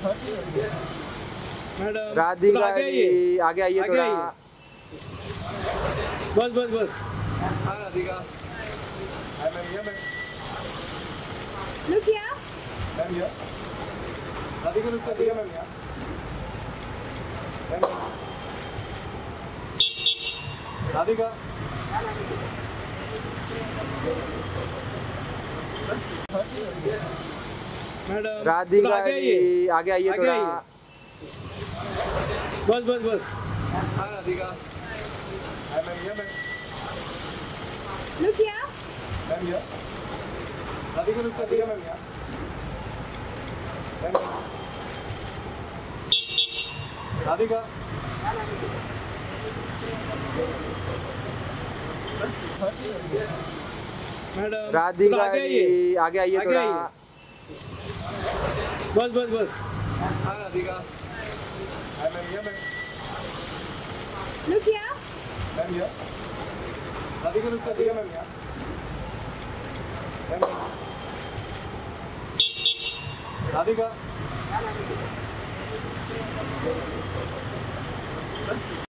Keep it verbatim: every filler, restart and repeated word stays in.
राधिका जी आगे आइए थोड़ा। बस बस बस हाँ Radhika look here ma'am here Radhika look here ma'am here Radhika Radhika ji आगे आइए थोड़ा। बस बस बस हाँ Radhika look here ma'am here Radhika look here ma'am here Radhika Radhika ji आगे आइए थोड़ा। बस बस बस हाँ Radhika look here ma'am here Radhika look here ma'am here Radhika Radhika